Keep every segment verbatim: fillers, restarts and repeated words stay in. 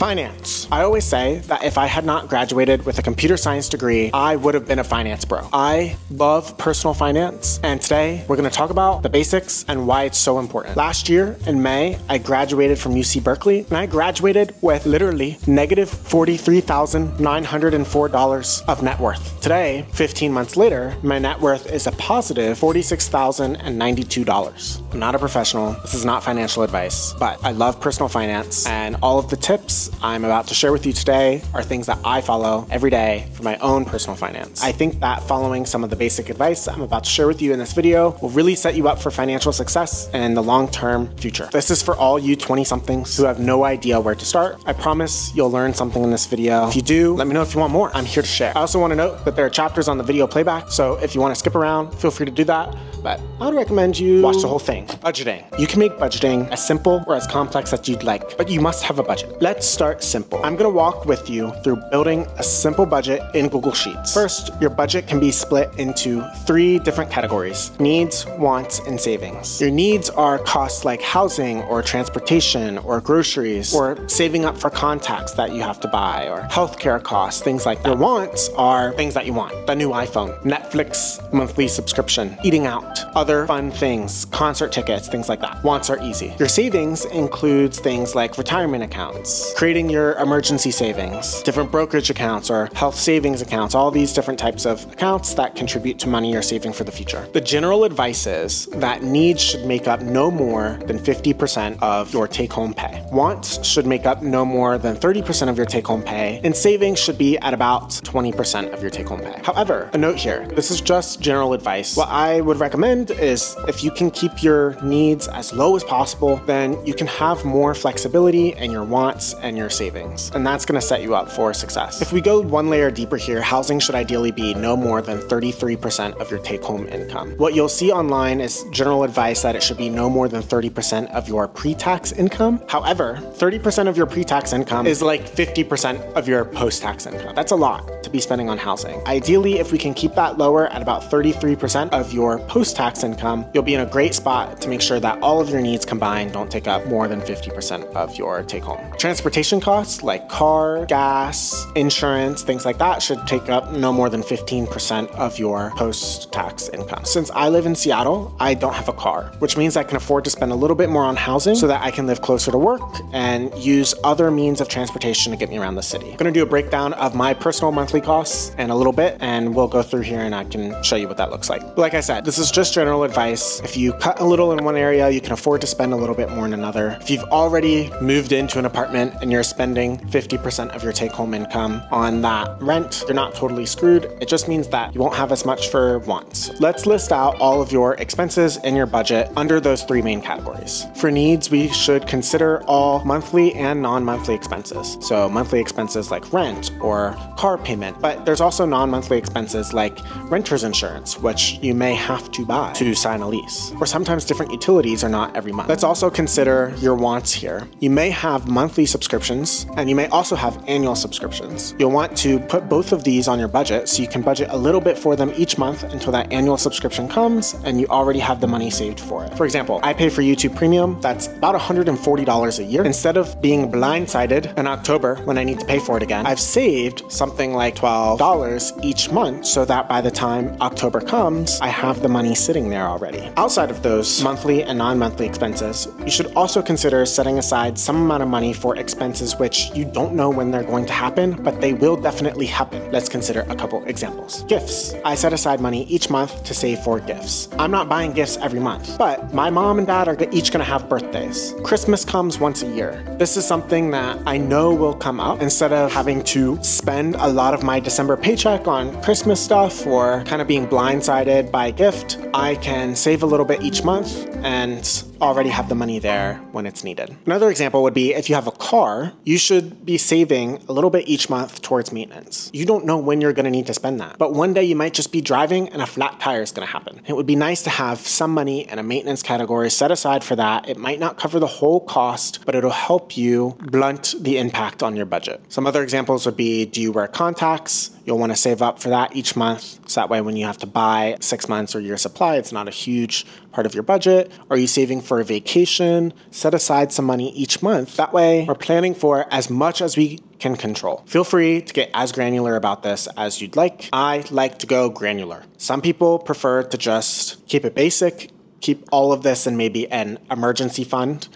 finance. I always say that if I had not graduated with a computer science degree, I would have been a finance bro. I love personal finance, and today we're gonna talk about the basics and why it's so important. Last year in May, I graduated from U C Berkeley, and I graduated with literally negative forty-three thousand nine hundred four dollars of net worth. Today, fifteen months later, my net worth is a positive forty-six thousand ninety-two dollars. I'm not a professional, this is not financial advice, but I love personal finance, and all of the tips I'm about to share with you today are things that I follow every day for my own personal finance. I think that following some of the basic advice I'm about to share with you in this video will really set you up for financial success in the long-term future. This is for all you twenty-somethings who have no idea where to start. I promise you'll learn something in this video. If you do, let me know if you want more. I'm here to share. I also want to note that there are chapters on the video playback, so if you want to skip around, feel free to do that, but I would recommend you watch the whole thing. Budgeting. You can make budgeting as simple or as complex as you'd like, but you must have a budget. Let's start simple. I'm going to walk with you through building a simple budget in Google Sheets. First, your budget can be split into three different categories: needs, wants, and savings. Your needs are costs like housing or transportation or groceries or saving up for contacts that you have to buy or healthcare costs, things like that. Your wants are things that you want: the new iPhone, Netflix monthly subscription, eating out, other fun things, concert tickets, things like that. Wants are easy. Your savings includes things like retirement accounts, creating your emergency savings, different brokerage accounts or health savings accounts, all these different types of accounts that contribute to money you're saving for the future. The general advice is that needs should make up no more than fifty percent of your take-home pay. Wants should make up no more than thirty percent of your take-home pay, and savings should be at about twenty percent of your take-home pay. However, a note here, this is just general advice. What I would recommend is if you can keep your needs as low as possible, then you can have more flexibility in your wants and your savings, and that's going to set you up for success. If we go one layer deeper here, housing should ideally be no more than thirty-three percent of your take-home income. What you'll see online is general advice that it should be no more than thirty percent of your pre-tax income. However, thirty percent of your pre-tax income is like fifty percent of your post-tax income. That's a lot to be spending on housing. Ideally, if we can keep that lower at about thirty-three percent of your post-tax income, you'll be in a great spot to make sure that all of your needs combined don't take up more than fifty percent of your take-home. Transportation costs like car, gas, insurance, things like that should take up no more than fifteen percent of your post-tax income. Since I live in Seattle, I don't have a car, which means I can afford to spend a little bit more on housing so that I can live closer to work and use other means of transportation to get me around the city. I'm gonna do a breakdown of my personal monthly costs in a little bit, and we'll go through here and I can show you what that looks like. But like I said, this is just general advice. If you cut a little in one area, you can afford to spend a little bit more in another. If you've already moved into an apartment and you're spending fifty percent of your take-home income on that rent, you're not totally screwed. It just means that you won't have as much for wants. Let's list out all of your expenses in your budget under those three main categories. For needs, we should consider all monthly and non-monthly expenses. So monthly expenses like rent or car payment, but there's also non-monthly expenses like renter's insurance, which you may have to buy to sign a lease, or sometimes different utilities are not every month. Let's also consider your wants here. You may have monthly subscriptions, and you may also have annual subscriptions. You'll want to put both of these on your budget so you can budget a little bit for them each month until that annual subscription comes and you already have the money saved for it. For example, I pay for YouTube Premium. That's about one hundred forty dollars a year. Instead of being blindsided in October when I need to pay for it again, I've saved something like twelve dollars each month so that by the time October comes, I have the money sitting there already. Outside of those monthly and non-monthly expenses, you should also consider setting aside some amount of money for expenses which you don't know when they're going to happen, but they will definitely happen. Let's consider a couple examples. Gifts. I set aside money each month to save for gifts. I'm not buying gifts every month, but my mom and dad are each going to have birthdays. Christmas comes once a year. This is something that I know will come up. Instead of having to spend a lot of my December paycheck on Christmas stuff or kind of being blindsided by a gift, I can save a little bit each month and already have the money there when it's needed. Another example would be if you have a car, you should be saving a little bit each month towards maintenance. You don't know when you're going to need to spend that, but one day you might just be driving and a flat tire is going to happen. It would be nice to have some money in a maintenance category set aside for that. It might not cover the whole cost, but it'll help you blunt the impact on your budget. Some other examples would be, do you wear contacts? You'll want to save up for that each month, so that way when you have to buy six months or your supply, it's not a huge part of your budget. Are you saving for for a vacation, set aside some money each month. That way, we're planning for as much as we can control. Feel free to get as granular about this as you'd like. I like to go granular. Some people prefer to just keep it basic, keep all of this in maybe an emergency fund.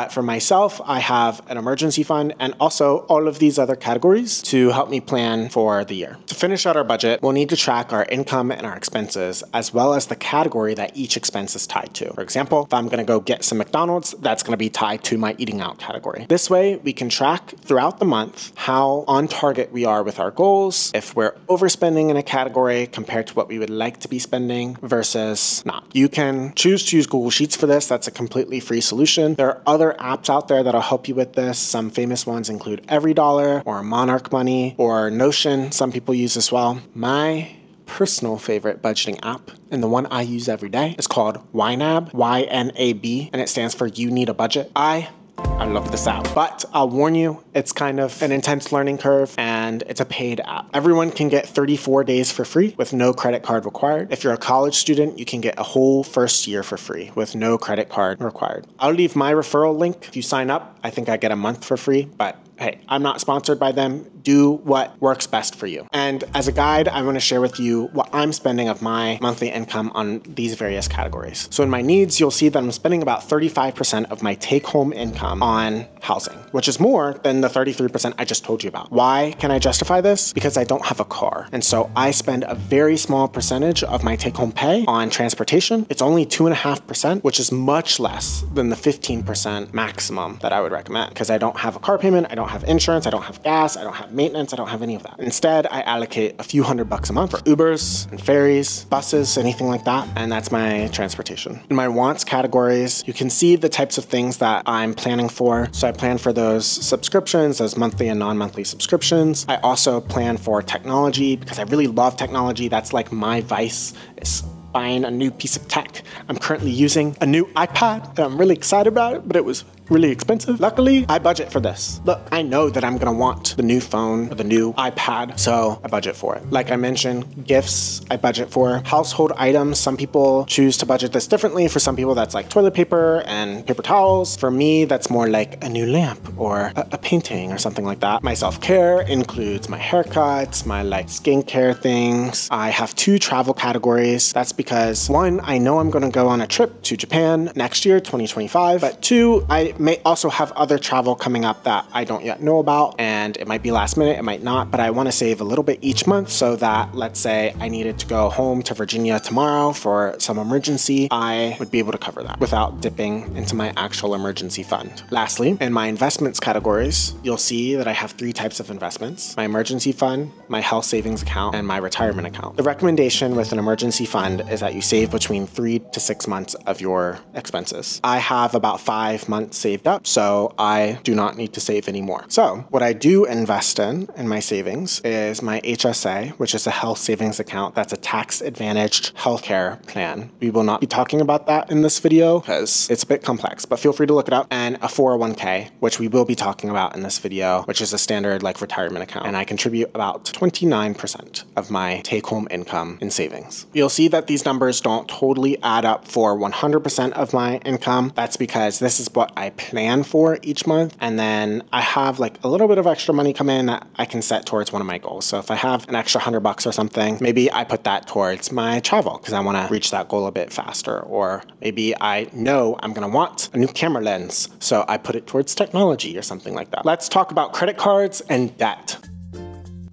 But for myself, I have an emergency fund and also all of these other categories to help me plan for the year. To finish out our budget, we'll need to track our income and our expenses, as well as the category that each expense is tied to. For example, if I'm gonna go get some McDonald's, that's gonna be tied to my eating out category. This way, we can track throughout the month how on target we are with our goals, if we're overspending in a category compared to what we would like to be spending versus not. You can choose to use Google Sheets for this. That's a completely free solution. There are other Other apps out there that'll help you with this. Some famous ones include EveryDollar or Monarch Money or Notion, some people use as well. My personal favorite budgeting app, and the one I use every day, is called Y NAB, Y N A B, and it stands for You Need a Budget. I I love this app, but I'll warn you, it's kind of an intense learning curve and it's a paid app. Everyone can get thirty-four days for free with no credit card required. If you're a college student, you can get a whole first year for free with no credit card required. I'll leave my referral link. If you sign up, I think I get a month for free, but hey, I'm not sponsored by them. Do what works best for you. And as a guide, I want to share with you what I'm spending of my monthly income on these various categories. So in my needs, you'll see that I'm spending about thirty-five percent of my take-home income on housing, which is more than the thirty-three percent I just told you about. Why can I justify this? Because I don't have a car. And so I spend a very small percentage of my take-home pay on transportation. It's only two and a half percent, which is much less than the fifteen percent maximum that I would recommend, because I don't have a car payment. I don't have insurance. I don't have gas. I don't have maintenance. I don't have any of that. Instead, I allocate a few hundred bucks a month for Ubers and ferries, buses, anything like that. And that's my transportation. In my wants categories, you can see the types of things that I'm planning for. So I plan for those subscriptions, those monthly and non-monthly subscriptions. I also plan for technology because I really love technology. That's like my vice, is buying a new piece of tech. I'm currently using a new iPad and I'm really excited about it, but it was really expensive. Luckily, I budget for this. Look, I know that I'm gonna want the new phone or the new iPad, so I budget for it. Like I mentioned, gifts, I budget for. Household items, some people choose to budget this differently. For some people, that's like toilet paper and paper towels. For me, that's more like a new lamp or a, a painting or something like that. My self-care includes my haircuts, my like skincare things. I have two travel categories. That's because one, I know I'm gonna go on a trip to Japan next year, twenty twenty-five, but two, I may also have other travel coming up that I don't yet know about, and it might be last minute, it might not, but I want to save a little bit each month so that, let's say I needed to go home to Virginia tomorrow for some emergency, I would be able to cover that without dipping into my actual emergency fund. Lastly, in my investments categories, you'll see that I have three types of investments: my emergency fund, my health savings account, and my retirement account. The recommendation with an emergency fund is that you save between three to six months of your expenses. I have about five months saved up, so I do not need to save anymore. So what I do invest in in my savings is my H S A, which is a health savings account. That's a tax advantaged healthcare plan. We will not be talking about that in this video because it's a bit complex, but feel free to look it up. And a four oh one K, which we will be talking about in this video, which is a standard like retirement account. And I contribute about twenty-nine percent of my take-home income in savings. You'll see that these numbers don't totally add up for one hundred percent of my income. That's because this is what I pay plan for each month, and then I have like a little bit of extra money come in that I can set towards one of my goals. So if I have an extra hundred bucks or something, maybe I put that towards my travel because I want to reach that goal a bit faster, or maybe I know I'm gonna want a new camera lens, so I put it towards technology or something like that. Let's talk about credit cards and debt.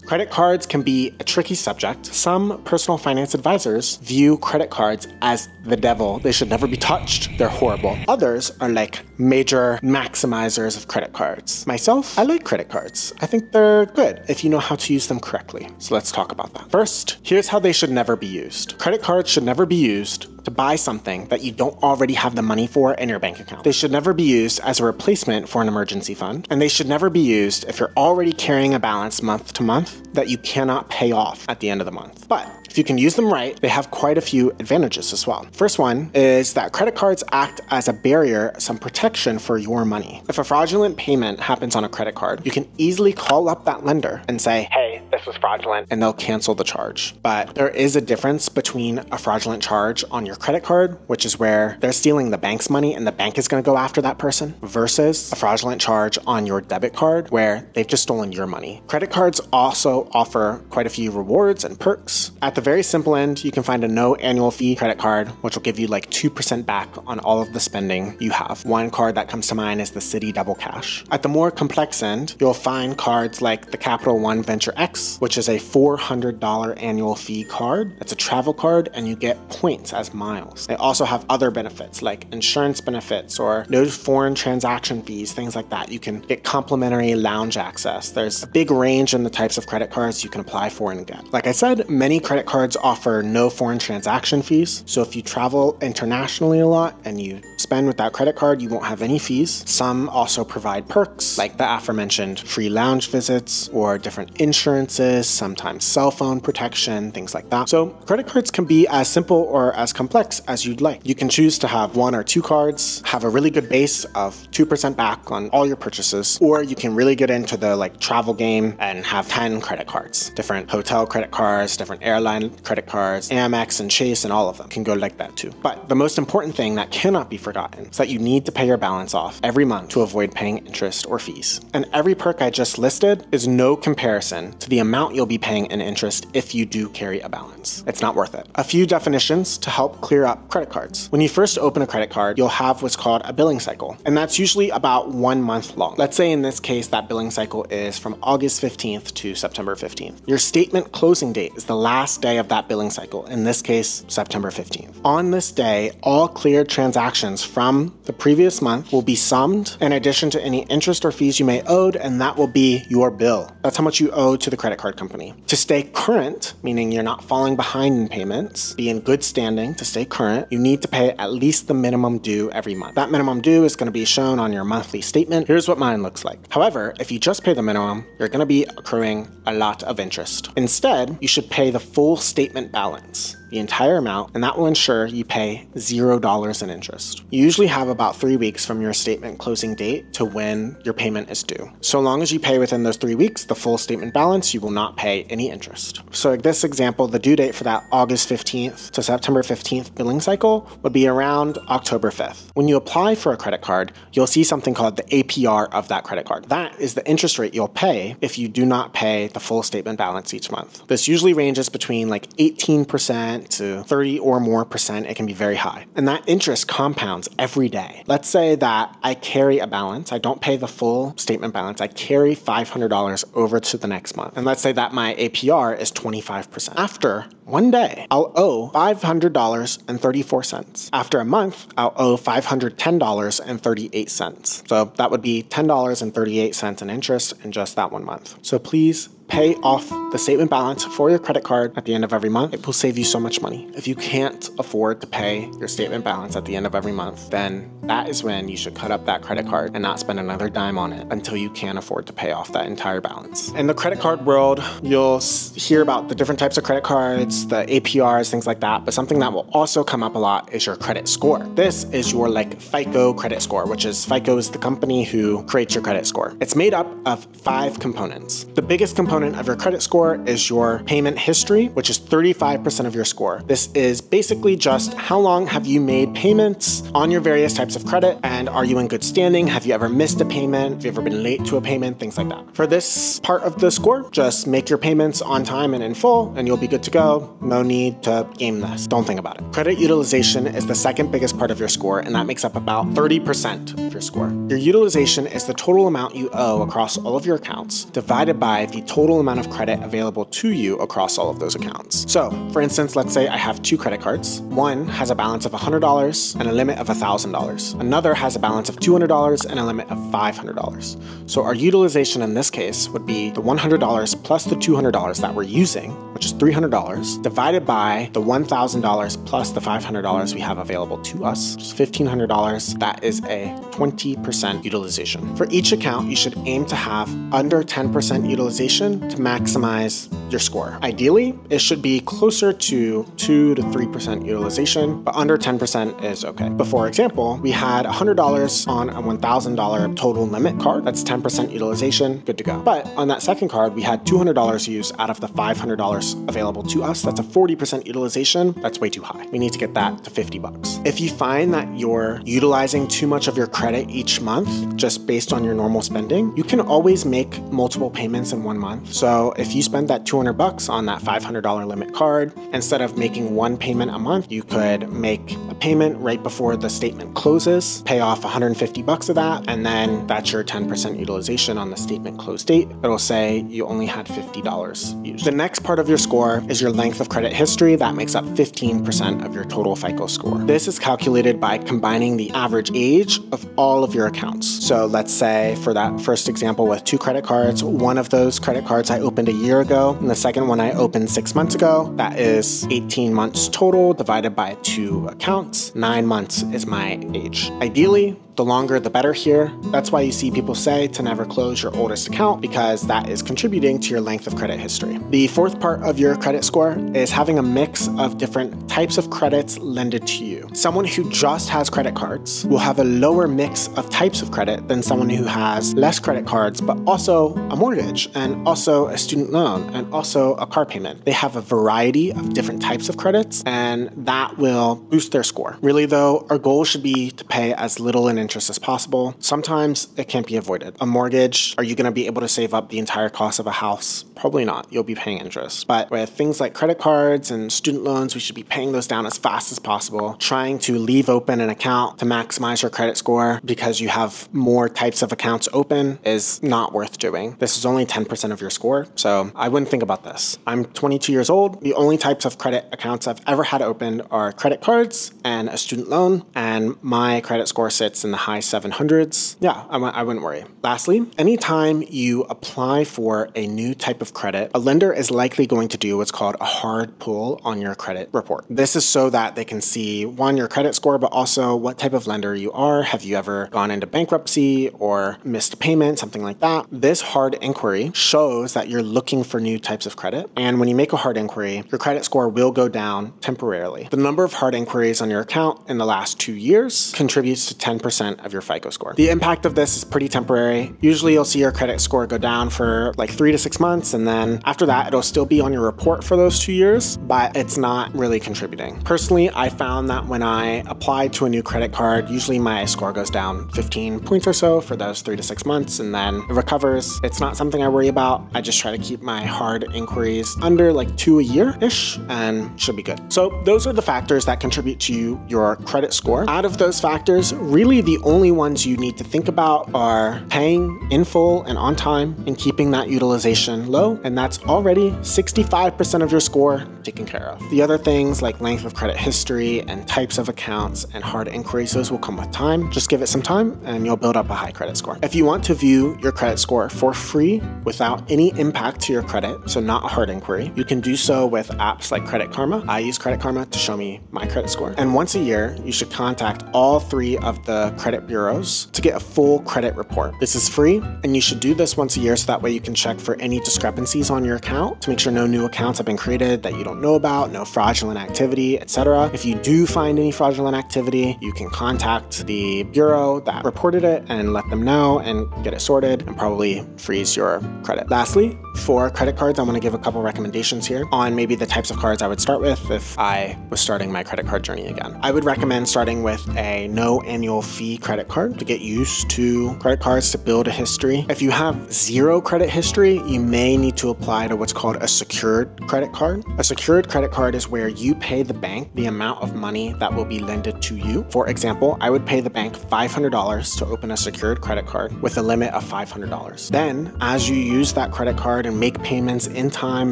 Credit cards can be a tricky subject. Some personal finance advisors view credit cards as the devil. They should never be touched. They're horrible. Others are like major maximizers of credit cards. Myself, I like credit cards. I think they're good if you know how to use them correctly. So let's talk about that. First, here's how they should never be used. Credit cards should never be used to buy something that you don't already have the money for in your bank account. They should never be used as a replacement for an emergency fund, and they should never be used if you're already carrying a balance month to month that you cannot pay off at the end of the month. But if you can use them right, they have quite a few advantages as well. First one is that credit cards act as a barrier, some protection for your money. If a fraudulent payment happens on a credit card, you can easily call up that lender and say, hey, this was fraudulent, and they'll cancel the charge. But there is a difference between a fraudulent charge on your credit card, which is where they're stealing the bank's money and the bank is going to go after that person, versus a fraudulent charge on your debit card where they've just stolen your money. Credit cards also offer quite a few rewards and perks. At the very simple end, you can find a no annual fee credit card, which will give you like two percent back on all of the spending you have. One card that comes to mind is the Citi Double Cash. At the more complex end, you'll find cards like the Capital One Venture X, which is a four hundred dollars annual fee card. It's a travel card and you get points as miles. They also have other benefits like insurance benefits or no foreign transaction fees, things like that. You can get complimentary lounge access. There's a big range in the types of credit cards you can apply for and get. Like I said, many credit cards offer no foreign transaction fees. So if you travel internationally a lot and you spend with that credit card, you won't have any fees. Some also provide perks like the aforementioned free lounge visits or different insurances, sometimes cell phone protection, things like that. So credit cards can be as simple or as complex as you'd like. You can choose to have one or two cards, have a really good base of two percent back on all your purchases, or you can really get into the like travel game and have ten credit cards, different hotel credit cards, different airline credit cards, Amex and Chase and all of them can go like that too. But the most important thing that cannot be forgotten is that you need to pay your balance off every month to avoid paying interest or fees. And every perk I just listed is no comparison to the amount you'll be paying in interest if you do carry a balance. It's not worth it. A few definitions to help clear up credit cards. When you first open a credit card, you'll have what's called a billing cycle, and that's usually about one month long. Let's say in this case, that billing cycle is from August fifteenth to September fifteenth. Your statement closing date is the last day of that billing cycle, in this case, September fifteenth. On this day, all cleared transactions from the previous month will be summed in addition to any interest or fees you may owed, and that will be your bill. That's how much you owe to the credit card company. To stay current, meaning you're not falling behind in payments, be in good standing to stay current, you need to pay at least the minimum due every month. That minimum due is going to be shown on your monthly statement. Here's what mine looks like. However, if you just pay the minimum, you're going to be accruing a lot of interest. Instead, you should pay the full statement balance, the entire amount, and that will ensure you pay zero dollars in interest. You usually have about three weeks from your statement closing date to when your payment is due. So long as you pay within those three weeks, the full statement balance, you will not pay any interest. So in this example, the due date for that August fifteenth to September fifteenth billing cycle would be around October fifth. When you apply for a credit card, you'll see something called the A P R of that credit card. That is the interest rate you'll pay if you do not pay the full statement balance each month. This usually ranges between like eighteen percent to thirty or more percent. It can be very high. And that interest compounds every day. Let's say that I carry a balance. I don't pay the full statement balance. I carry five hundred dollars over to the next month. And let's say that my A P R is twenty-five percent. After one day, I'll owe five hundred dollars and thirty-four cents. After a month, I'll owe five hundred ten dollars and thirty-eight cents. So that would be ten dollars and thirty-eight cents in interest in just that one month. So please pay off the statement balance for your credit card at the end of every month. It will save you so much money. If you can't afford to pay your statement balance at the end of every month, then that is when you should cut up that credit card and not spend another dime on it until you can afford to pay off that entire balance. In the credit card world, you'll hear about the different types of credit cards, the A P Rs, things like that. But something that will also come up a lot is your credit score. This is your like FICO credit score, which is FICO is the company who creates your credit score. It's made up of five components. The biggest component of your credit score is your payment history, which is thirty-five percent of your score. This is basically just how long have you made payments on your various types of credit, and are you in good standing? Have you ever missed a payment? Have you ever been late to a payment? Things like that. For this part of the score, just make your payments on time and in full, and you'll be good to go. No need to game this. Don't think about it. Credit utilization is the second biggest part of your score, and that makes up about thirty percent of your score. Your utilization is the total amount you owe across all of your accounts divided by the total amount of credit available to you across all of those accounts. So for instance, let's say I have two credit cards. One has a balance of one hundred dollars and a limit of one thousand dollars. Another has a balance of two hundred dollars and a limit of five hundred dollars. So our utilization in this case would be the one hundred dollars plus the two hundred dollars that we're using, which is three hundred dollars, divided by the one thousand dollars plus the five hundred dollars we have available to us, which is fifteen hundred dollars. That is a twenty percent utilization. For each account, you should aim to have under ten percent utilization to maximize your score. Ideally, it should be closer to two to three percent utilization, but under ten percent is okay. But for example, we had one hundred dollars on a one thousand dollars total limit card. That's ten percent utilization, good to go. But on that second card, we had two hundred dollars used out of the five hundred dollars available to us. That's a forty percent utilization. That's way too high. We need to get that to fifty bucks. If you find that you're utilizing too much of your credit each month, just based on your normal spending, you can always make multiple payments in one month. So if you spend that two hundred bucks on that five hundred dollars limit card, instead of making one payment a month, you could make a payment right before the statement closes, pay off one hundred fifty bucks of that, and then that's your ten percent utilization on the statement close date. It'll say you only had fifty dollars used. The next part of your score is your length of credit history. That makes up fifteen percent of your total FICO score. This is calculated by combining the average age of all of your accounts. So let's say for that first example with two credit cards, one of those credit cards I opened a year ago, and the second one I opened six months ago. That is eighteen months total divided by two accounts. Nine months is my age. Ideally, the longer the better here. That's why you see people say to never close your oldest account, because that is contributing to your length of credit history. The fourth part of your credit score is having a mix of different types of credits lended to you. Someone who just has credit cards will have a lower mix of types of credit than someone who has less credit cards, but also a mortgage and also a student loan and also a car payment. They have a variety of different types of credits, and that will boost their score. Really though, our goal should be to pay as little in interest as possible. Sometimes it can't be avoided. A mortgage, are you going to be able to save up the entire cost of a house? Probably not. You'll be paying interest. But with things like credit cards and student loans, we should be paying those down as fast as possible, trying to leave open an account to maximize your credit score because you have more types of accounts open is not worth doing. This is only ten percent of your score, so I wouldn't think about this. I'm twenty-two years old. The only types of credit accounts I've ever had opened are credit cards and a student loan, and my credit score sits in the high seven hundreds. Yeah, I, I wouldn't worry. Lastly, anytime you apply for a new type of credit, a lender is likely going to do what's called a hard pull on your credit report. This is so that they can see, one, your credit score, but also what type of lender you are. Have you ever gone into bankruptcy or missed a payment, something like that? This hard inquiry shows that you're looking for new types of credit. And when you make a hard inquiry, your credit score will go down temporarily. The number of hard inquiries on your account in the last two years contributes to ten percent of your FICO score. The impact of this is pretty temporary. Usually you'll see your credit score go down for like three to six months. And then after that, it'll still be on your report for those two years, but it's not really contributing. Personally, I found that when I applied to a new credit card, usually my score goes down fifteen points or so for those three to six months. And then it recovers. It's not something I worry about. I just try to keep my hard inquiries under like two a year-ish and should be good. So those are the factors that contribute to your credit score. Out of those factors, really the only ones you need to think about are paying in full and on time and keeping that utilization low. And that's already sixty-five percent of your score taken care of. The other things like length of credit history and types of accounts and hard inquiries, those will come with time. Just give it some time and you'll build up a high credit score. If you want to view your credit score for free without any impact to your credit, so not a hard inquiry, you can do so with apps like Credit Karma. I use Credit Karma to show me my credit score. And once a year, you should contact all three of the credit bureaus to get a full credit report. This is free, and you should do this once a year so that way you can check for any discrepancies on your account to make sure no new accounts have been created that you don't know about, no fraudulent activity, et cetera. If you do find any fraudulent activity, you can contact the bureau that reported it and let them know and get it sorted and probably freeze your credit. Lastly, for credit cards, I want to give a couple recommendations here on maybe the types of cards I would start with if I was starting my credit card journey again. I would recommend starting with a no annual fee credit card to get used to credit cards, to build a history. If you have zero credit history, you may need to apply to what's called a secured credit card. A secured credit card is where you pay the bank the amount of money that will be lended to you. For example, I would pay the bank five hundred dollars to open a secured credit card with a limit of five hundred dollars. Then, as you use that credit card and make payments in time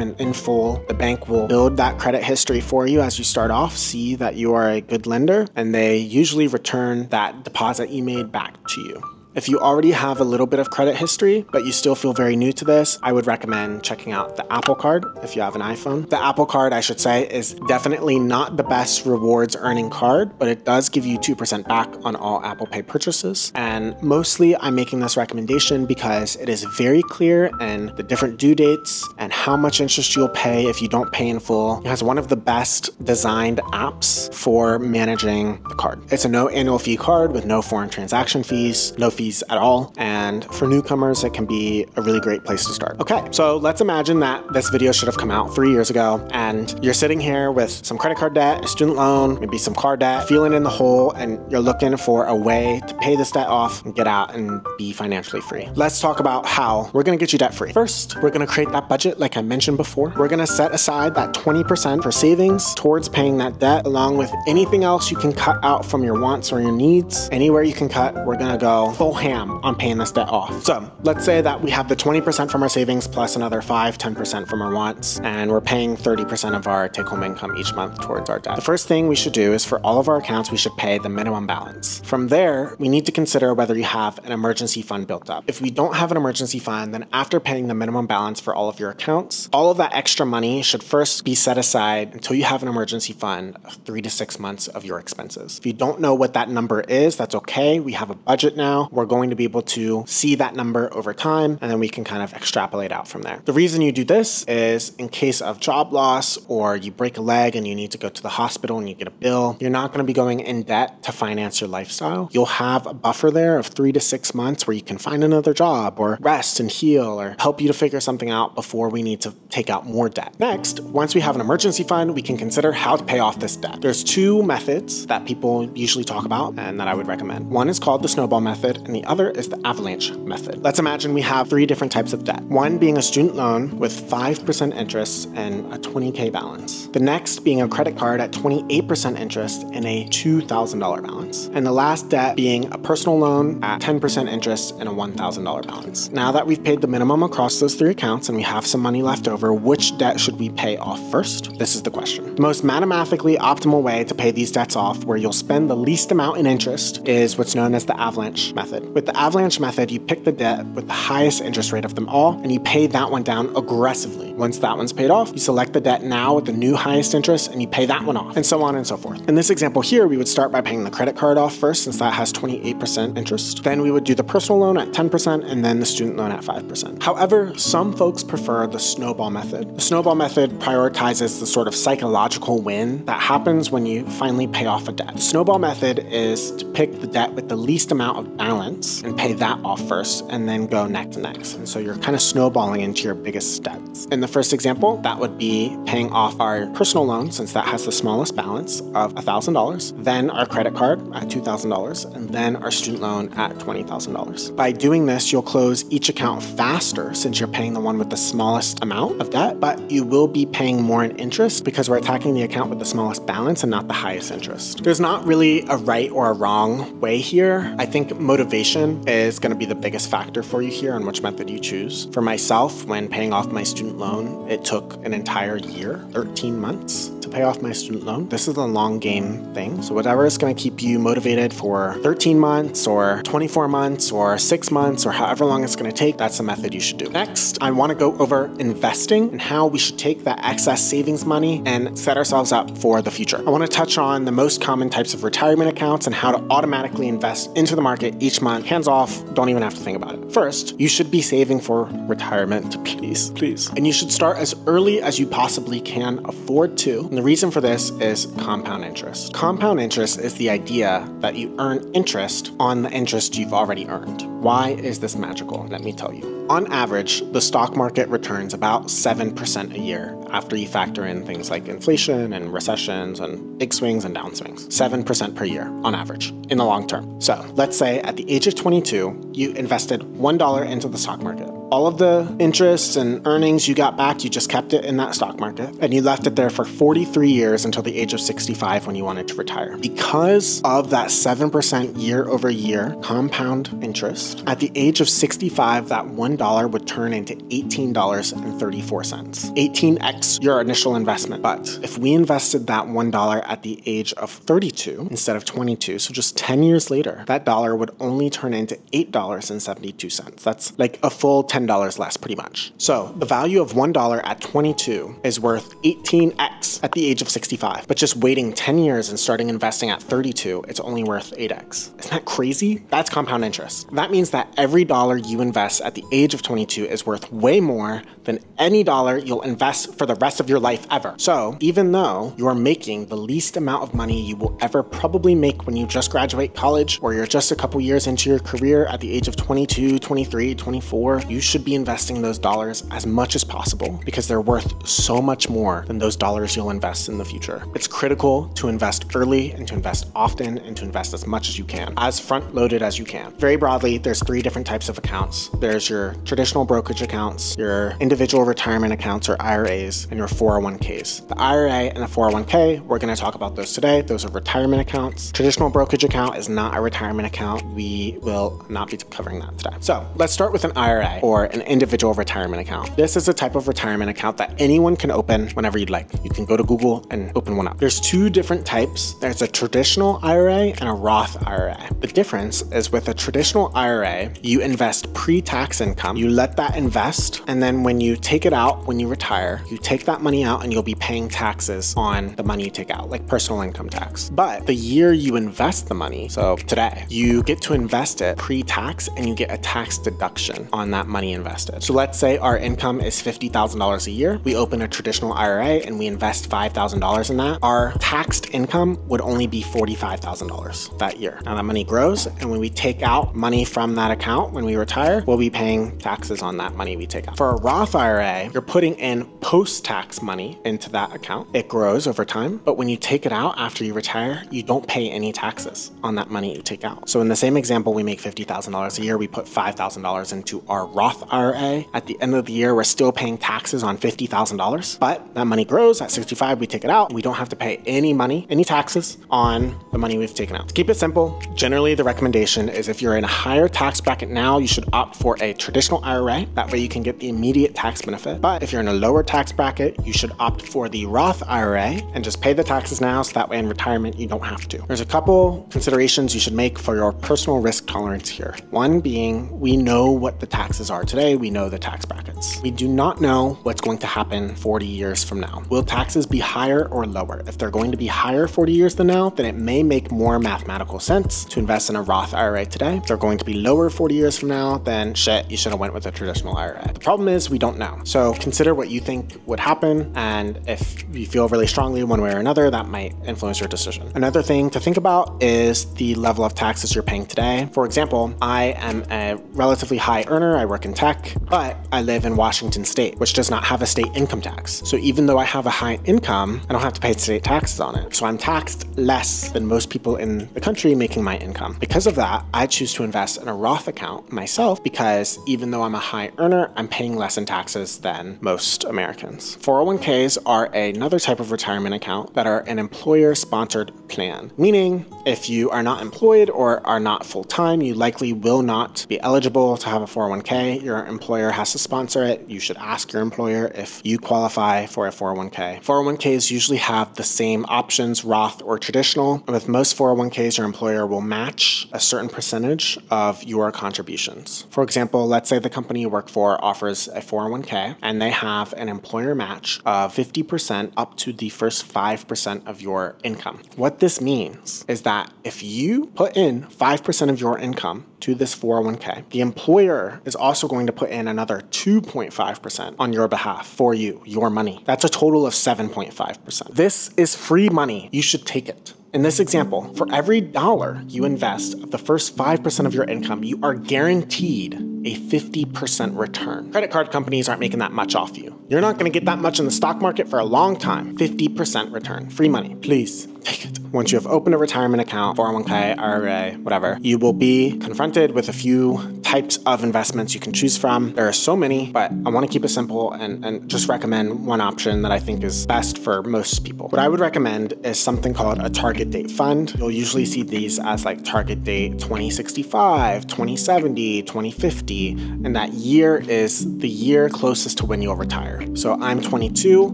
and in full, the bank will build that credit history for you as you start off, see that you are a good lender, and they usually return that deposit you made back to you. If you already have a little bit of credit history, but you still feel very new to this, I would recommend checking out the Apple Card if you have an iPhone. The Apple Card, I should say, is definitely not the best rewards earning card, but it does give you two percent back on all Apple Pay purchases. And mostly I'm making this recommendation because it is very clear and the different due dates and how much interest you'll pay if you don't pay in full. It has one of the best designed apps for managing the card. It's a no annual fee card with no foreign transaction fees, no fees at all. And for newcomers, it can be a really great place to start. Okay, so let's imagine that this video should have come out three years ago and you're sitting here with some credit card debt, a student loan, maybe some car debt, feeling in the hole, and you're looking for a way to pay this debt off and get out and be financially free. Let's talk about how we're gonna get you debt free. First, we're gonna create that budget like I mentioned before. We're gonna set aside that twenty percent for savings towards paying that debt, along with anything else you can cut out from your wants or your needs. Anywhere you can cut, we're gonna go full ham on paying this debt off. So let's say that we have the twenty percent from our savings plus another five, ten percent from our wants, and we're paying thirty percent of our take-home income each month towards our debt. The first thing we should do is for all of our accounts, we should pay the minimum balance. From there, we need to consider whether you have an emergency fund built up. If we don't have an emergency fund, then after paying the minimum balance for all of your accounts, all of that extra money should first be set aside until you have an emergency fund of three to six months of your expenses. If you don't know what that number is, that's okay. We have a budget now. We're going to be able to see that number over time, and then we can kind of extrapolate out from there. The reason you do this is in case of job loss or you break a leg and you need to go to the hospital and you get a bill, you're not going to be going in debt to finance your lifestyle. You'll have a buffer there of three to six months where you can find another job or rest and heal or help you to figure something out before we need to take out more debt. Next, once we have an emergency fund, we can consider how to pay off this debt. There's two methods that people usually talk about and that I would recommend. One is called the snowball method and the other is the avalanche method. Let's imagine we have three different types of debt. One being a student loan with five percent interest and a twenty K balance. The next being a credit card at twenty-eight percent interest and a two thousand dollar balance. And the last debt being a personal loan at ten percent interest and a one thousand dollar balance. Now that we've paid the minimum across those three accounts and we have some money left over, which debt should we pay off first? This is the question. The most mathematically optimal way to pay these debts off where you'll spend the least amount in interest is what's known as the avalanche method. With the avalanche method, you pick the debt with the highest interest rate of them all and you pay that one down aggressively. Once that one's paid off, you select the debt now with the new highest interest and you pay that one off, and so on and so forth. In this example here, we would start by paying the credit card off first since that has twenty-eight percent interest. Then we would do the personal loan at ten percent and then the student loan at five percent. However, some folks prefer the snowball method. The snowball method prioritizes the sort of psychological win that happens when you finally pay off a debt. The snowball method is to pick the debt with the least amount of balance and pay that off first and then go next to next. And so you're kind of snowballing into your biggest debts. In the first example, that would be paying off our personal loan since that has the smallest balance of one thousand dollars, then our credit card at two thousand dollars, and then our student loan at twenty thousand dollars. By doing this, you'll close each account faster since you're paying the one with the smallest amount of debt, but you will be paying more in interest because we're attacking the account with the smallest balance and not the highest interest. There's not really a right or a wrong way here. I think motivation is going to be the biggest factor for you here on which method you choose. For myself, when paying off my student loan, it took an entire year, thirteen months, to pay off my student loan. This is a long game thing. So whatever is going to keep you motivated for thirteen months or twenty-four months or six months or however long it's going to take, that's the method you should do. Next, I want to go over investing and how we should take that excess savings money and set ourselves up for the future. I want to touch on the most common types of retirement accounts and how to automatically invest into the market each month. Hands off, don't even have to think about it. First, you should be saving for retirement, please, please. And you should start as early as you possibly can afford to. And the reason for this is compound interest. Compound interest is the idea that you earn interest on the interest you've already earned. Why is this magical? Let me tell you. On average, the stock market returns about seven percent a year after you factor in things like inflation and recessions and big swings and down swings. seven percent per year on average in the long term. So let's say at the age of twenty-two, you invested one dollar into the stock market. all of the interests and earnings you got back, you just kept it in that stock market, and you left it there for forty-three years until the age of sixty-five when you wanted to retire. Because of that seven percent year over year compound interest, at the age of sixty-five, that one dollar would turn into eighteen dollars and thirty-four cents. eighteen x your initial investment. But if we invested that one dollar at the age of thirty-two instead of twenty-two, so just ten years later, that dollar would only turn into eight dollars and seventy-two cents. That's like a full ten dollars less pretty much. So the value of one dollar at twenty-two is worth eighteen x at the age of sixty-five, but just waiting ten years and starting investing at thirty-two, it's only worth eight x. Isn't that crazy? That's compound interest. That means that every dollar you invest at the age of twenty-two is worth way more than any dollar you'll invest for the rest of your life ever. So even though you are making the least amount of money you will ever probably make when you just graduate college, or you're just a couple years into your career at the age of twenty-two, twenty-three, twenty-four, you should be investing those dollars as much as possible because they're worth so much more than those dollars you'll invest in the future. It's critical to invest early and to invest often and to invest as much as you can, as front-loaded as you can. Very broadly, there's three different types of accounts. There's your traditional brokerage accounts, your individual retirement accounts or I R As, and your four oh one Ks. The I R A and the four oh one K, we're going to talk about those today. Those are retirement accounts. Traditional brokerage account is not a retirement account. We will not be covering that today. So let's start with an I R A, or an individual retirement account. This is a type of retirement account that anyone can open whenever you'd like. You can go to Google and open one up. There's two different types. There's a traditional I R A and a Roth I R A. The difference is with a traditional I R A, you invest pre-tax income. You let that invest, and then when you take it out, when you retire, you take that money out and you'll be paying taxes on the money you take out, like personal income tax. But the year you invest the money, so today, you get to invest it pre-tax and you get a tax deduction on that money invested. So let's say our income is fifty thousand dollars a year. We open a traditional I R A and we invest five thousand dollars in that. Our taxed income would only be forty-five thousand dollars that year. Now that money grows, and when we take out money from that account, when we retire, we'll be paying taxes on that money we take out. For a Roth I R A, you're putting in post-tax money into that account. It grows over time, but when you take it out after you retire, you don't pay any taxes on that money you take out. So in the same example, we make fifty thousand dollars a year, we put five thousand dollars into our Roth I R A. At the end of the year, we're still paying taxes on fifty thousand dollars, but that money grows. At sixty-five, we take it out. We don't have to pay any money, any taxes on the money we've taken out. To keep it simple, generally the recommendation is if you're in a higher tax bracket now, you should opt for a traditional I R A. That way you can get the immediate tax benefit. But if you're in a lower tax bracket, you should opt for the Roth I R A and just pay the taxes now, so that way in retirement, you don't have to. There's a couple considerations you should make for your personal risk tolerance here. One being, we know what the taxes are today. We know the tax brackets. We do not know what's going to happen forty years from now. Will taxes be higher or lower? If they're going to be higher forty years than now, then it may make more mathematical sense to invest in a Roth I R A today. If they're going to be lower forty years from now, then shit, you should have went with a traditional I R A. The problem is we don't know. So consider what you think would happen, and if you feel really strongly one way or another, that might influence your decision. Another thing to think about is the level of taxes you're paying today. For example, I am a relatively high earner. I work in tech, but I live in Washington State, which does not have a state income tax. So even though I have a high income, I don't have to pay state taxes on it. So I'm taxed less than most people in the country making my income. Because of that, I choose to invest in a Roth account myself, because even though I'm a high earner, I'm paying less in taxes than most Americans. four oh one Ks are another type of retirement account that are an employer-sponsored plan, meaning if you are not employed or are not full-time, you likely will not be eligible to have a four oh one K. Your employer has to sponsor it. You should ask your employer if you qualify for a four oh one K. four oh one Ks usually have the same options, Roth or traditional, and with most four oh one Ks, your employer will match a certain percentage of your contributions. For example, let's say the company you work for offers a four oh one K and they have an employer match of fifty percent up to the first five percent of your income. What this means is that if you put in five percent of your income to this four oh one K, the employer is also going to put in another two point five percent on your behalf for you, your money. That's a total of seven point five percent. This is free money. You should take it. In this example, for every dollar you invest of the first five percent of your income, you are guaranteed a fifty percent return. Credit card companies aren't making that much off you. You're not going to get that much in the stock market for a long time. fifty percent return. Free money. Please take it. Once you have opened a retirement account, four oh one K, I R A, whatever, you will be confronted with a few types of investments you can choose from. There are so many, but I want to keep it simple and, and just recommend one option that I think is best for most people. What I would recommend is something called a target date fund. You'll usually see these as like target date twenty sixty-five, twenty seventy, twenty fifty, and that year is the year closest to when you'll retire. So I'm twenty-two,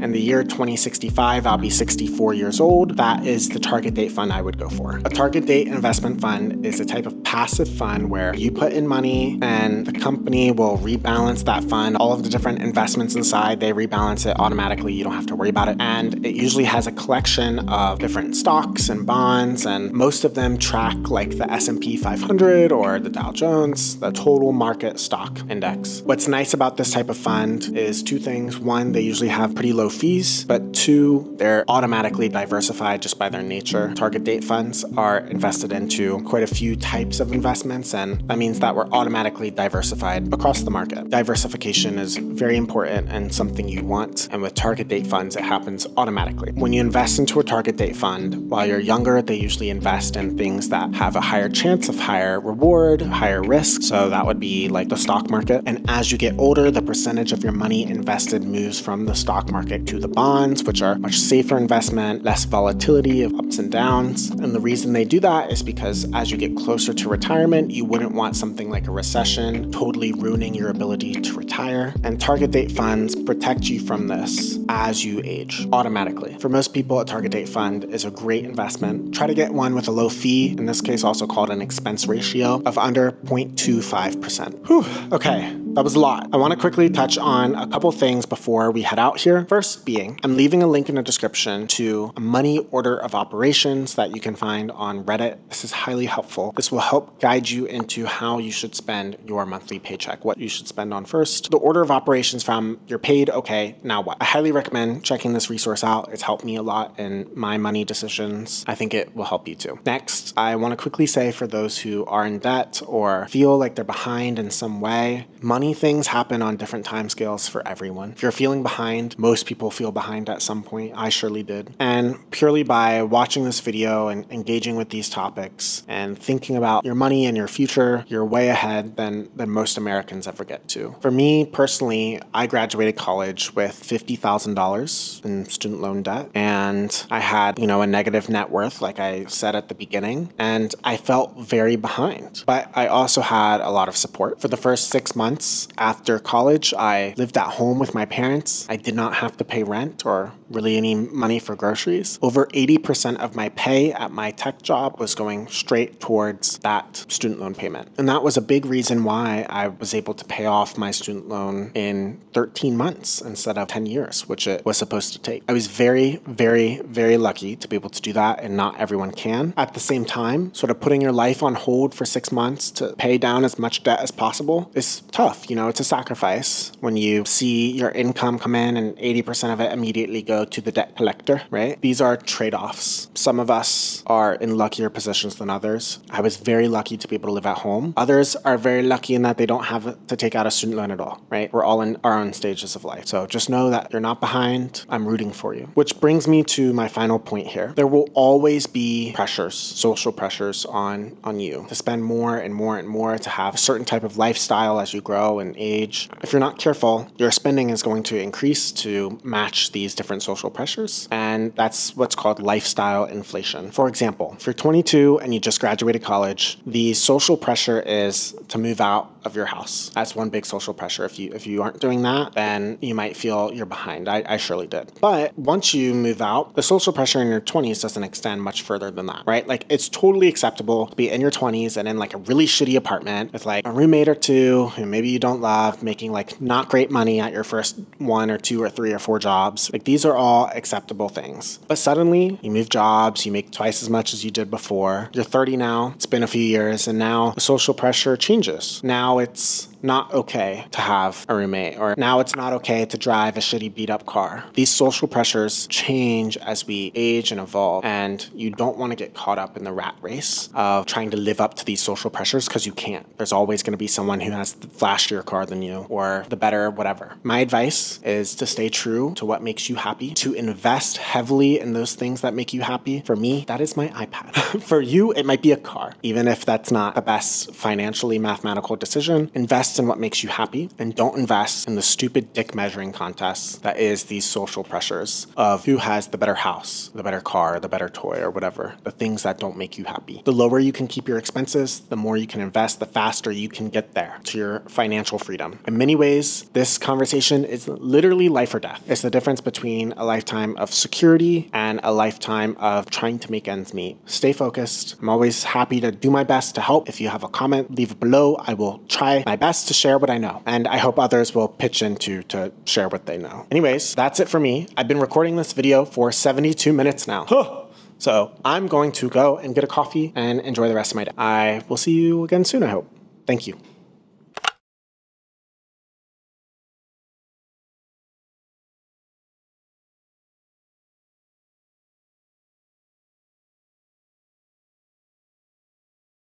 and the year twenty sixty-five, I'll be sixty-four years old. That is the target date fund I would go for. A target date investment fund is a type of passive fund where you put in money and the company will rebalance that fund. All of the different investments inside, they rebalance it automatically. You don't have to worry about it. And it usually has a collection of different stocks and bonds, and most of them track like the S and P five hundred or the Dow Jones, the total market stock index. What's nice about this type of fund is two things. One, they usually have pretty low fees, but two, they're automatically diversified just by their nature. Target date funds are invested into quite a few types of investments, and that means that we're automatically diversified across the market. Diversification is very important and something you want, and with target date funds, it happens automatically. When you invest into a target date fund, while you're younger, they usually invest in things that have a higher chance of higher reward, higher risk, so that would be like the stock market. And as you get older, the percentage of your money invested moves from the stock market to the bonds, which are much safer investment, less volatility of ups and downs. And the reason they do that is because as you get closer to retirement, you wouldn't want something like a recession totally ruining your ability to retire. And target date funds protect you from this as you age automatically. For most people, a target date fund is a great investment. Try to get one with a low fee, in this case also called an expense ratio, of under zero point two five percent. Whew, okay. That was a lot. I want to quickly touch on a couple things before we head out here. First being, I'm leaving a link in the description to a money order of operations that you can find on Reddit. This is highly helpful. This will help guide you into how you should spend your monthly paycheck, what you should spend on first, the order of operations from you're paid, okay, now what? I highly recommend checking this resource out. It's helped me a lot in my money decisions. I think it will help you too. Next, I want to quickly say for those who are in debt or feel like they're behind in some way, money things happen on different timescales for everyone. If you're feeling behind, most people feel behind at some point. I surely did. And purely by watching this video and engaging with these topics and thinking about your money and your future, you're way ahead than, than most Americans ever get to. For me personally, I graduated college with fifty thousand dollars in student loan debt, and I had, you know, a negative net worth, like I said at the beginning, and I felt very behind. But I also had a lot of support. For the first six months after college, I lived at home with my parents. I did not have to pay rent or really any money for groceries. Over eighty percent of my pay at my tech job was going straight towards that student loan payment. And that was a big reason why I was able to pay off my student loan in thirteen months instead of ten years, which it was supposed to take. I was very, very, very lucky to be able to do that, and not everyone can. At the same time, sort of putting your life on hold for six months to pay down as much debt as possible is tough. You know, it's a sacrifice when you see your income come in and eighty percent of it immediately go to the debt collector, right? These are trade-offs. Some of us are in luckier positions than others. I was very lucky to be able to live at home. Others are very lucky in that they don't have to take out a student loan at all, right? We're all in our own stages of life. So just know that you're not behind. I'm rooting for you. Which brings me to my final point here. There will always be pressures, social pressures on, on you to spend more and more and more, to have a certain type of lifestyle as you grow and age. If you're not careful, your spending is going to increase to match these different social pressures. And that's what's called lifestyle inflation. For example, if you're twenty-two and you just graduated college, the social pressure is to move out of your house. That's one big social pressure. If you if you aren't doing that, then you might feel you're behind. I, I surely did. But once you move out, the social pressure in your twenties doesn't extend much further than that, right? Like, it's totally acceptable to be in your twenties and in like a really shitty apartment with like a roommate or two who maybe you don't love, making like not great money at your first one or two or three or four jobs. Like, these are all acceptable things. But suddenly you move jobs, you make twice as much as you did before. You're thirty now, it's been a few years, and now the social pressure changes. Now it's not okay to have a roommate, or now it's not okay to drive a shitty beat up car. These social pressures change as we age and evolve, and you don't want to get caught up in the rat race of trying to live up to these social pressures, because you can't. There's always going to be someone who has the flashier car than you, or the better whatever. My advice is to stay true to what makes you happy, to invest heavily in those things that make you happy. For me, that is my iPad. For you, it might be a car. Even if that's not the best financially mathematical decision, invest in what makes you happy, and don't invest in the stupid dick measuring contests that is these social pressures of who has the better house, the better car, the better toy, or whatever, the things that don't make you happy. The lower you can keep your expenses, the more you can invest, the faster you can get there to your financial freedom. In many ways, this conversation is literally life or death. It's the difference between a lifetime of security and a lifetime of trying to make ends meet. Stay focused. I'm always happy to do my best to help. If you have a comment, leave it below. I will try my best to share what I know, and I hope others will pitch in to, to share what they know. Anyways, that's it for me. I've been recording this video for seventy-two minutes now. Huh. So I'm going to go and get a coffee and enjoy the rest of my day. I will see you again soon, I hope. Thank you.